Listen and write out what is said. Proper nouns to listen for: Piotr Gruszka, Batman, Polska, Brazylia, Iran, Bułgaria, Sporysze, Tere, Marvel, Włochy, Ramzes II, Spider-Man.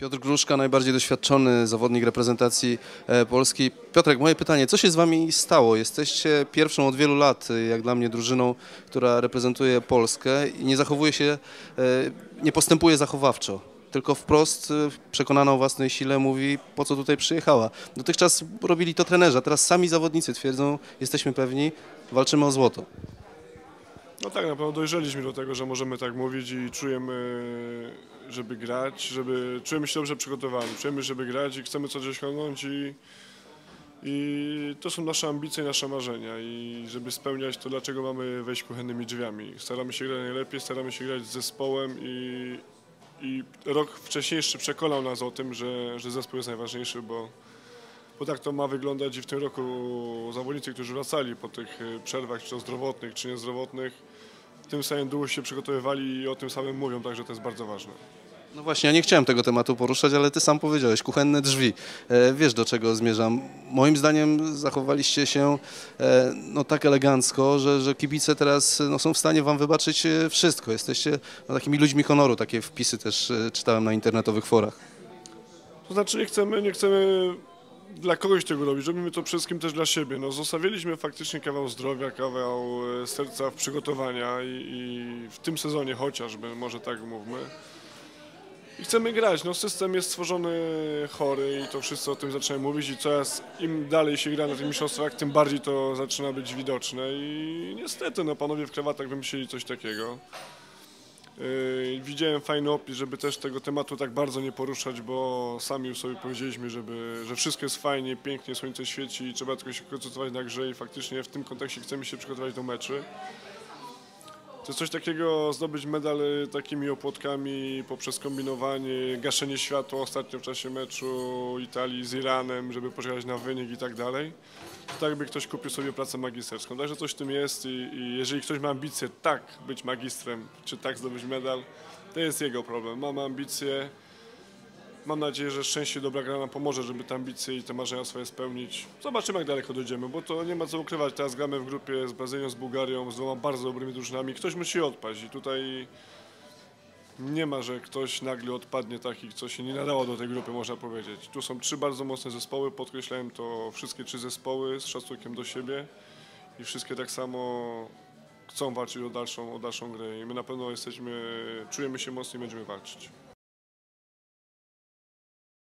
Piotr Gruszka, najbardziej doświadczony zawodnik reprezentacji Polski. Piotrek, moje pytanie, co się z Wami stało? Jesteście pierwszą od wielu lat, jak dla mnie, drużyną, która reprezentuje Polskę i nie zachowuje się, nie postępuje zachowawczo, tylko wprost przekonana o własnej sile mówi, po co tutaj przyjechała. Dotychczas robili to trenerzy, a teraz sami zawodnicy twierdzą, jesteśmy pewni, walczymy o złoto. No tak, na pewno dojrzeliśmy do tego, że możemy tak mówić i czujemy, żeby grać, czujemy się dobrze przygotowani, czujemy, żeby grać i chcemy coś osiągnąć i to są nasze ambicje, nasze marzenia i żeby spełniać to, dlaczego mamy wejść kuchennymi drzwiami. Staramy się grać najlepiej, staramy się grać z zespołem i rok wcześniejszy przekonał nas o tym, że zespół jest najważniejszy, bo tak to ma wyglądać i w tym roku zawodnicy, którzy wracali po tych przerwach, czy to zdrowotnych, czy niezdrowotnych, w tym samym długo się przygotowywali i o tym samym mówią, także to jest bardzo ważne. No właśnie, ja nie chciałem tego tematu poruszać, ale ty sam powiedziałeś, kuchenne drzwi. Wiesz, do czego zmierzam. Moim zdaniem zachowaliście się no, tak elegancko, że kibice teraz no, są w stanie wam wybaczyć wszystko. Jesteście no, takimi ludźmi honoru, takie wpisy też czytałem na internetowych forach. To znaczy nie chcemy dla kogoś tego robić, robimy to wszystkim też dla siebie. No, zostawiliśmy faktycznie kawał zdrowia, kawał serca w przygotowania i w tym sezonie chociażby, może tak mówmy. I chcemy grać, no system jest stworzony chory i to wszyscy o tym zaczynają mówić i coraz im dalej się gra na tych mistrzostwach, tym bardziej to zaczyna być widoczne i niestety no panowie w krawatach wymyślili coś takiego. Widziałem fajny opis, żeby też tego tematu tak bardzo nie poruszać, bo sami już sobie powiedzieliśmy, że wszystko jest fajnie, pięknie, słońce świeci i trzeba tylko się koncentrować na grze i faktycznie w tym kontekście chcemy się przygotować do meczy. To coś takiego, zdobyć medal takimi opłotkami poprzez kombinowanie, gaszenie światła ostatnio w czasie meczu Italii z Iranem, żeby poczekać na wynik i tak dalej. Tak by ktoś kupił sobie pracę magisterską. Także coś w tym jest i jeżeli ktoś ma ambicje tak być magistrem, czy tak zdobyć medal, to jest jego problem. Mamy ambicje, mam nadzieję, że szczęście i dobra gra nam pomoże, żeby te ambicje i te marzenia swoje spełnić. Zobaczymy, jak daleko dojdziemy, bo to nie ma co ukrywać. Teraz gramy w grupie z Brazylią, z Bułgarią, z dwoma bardzo dobrymi drużynami. Ktoś musi odpaść i tutaj nie ma, że ktoś nagle odpadnie taki, co się nie nadało do tej grupy, można powiedzieć. Tu są trzy bardzo mocne zespoły, podkreślałem to, wszystkie trzy zespoły z szacunkiem do siebie i wszystkie tak samo chcą walczyć o dalszą grę i my na pewno czujemy się mocni i będziemy walczyć.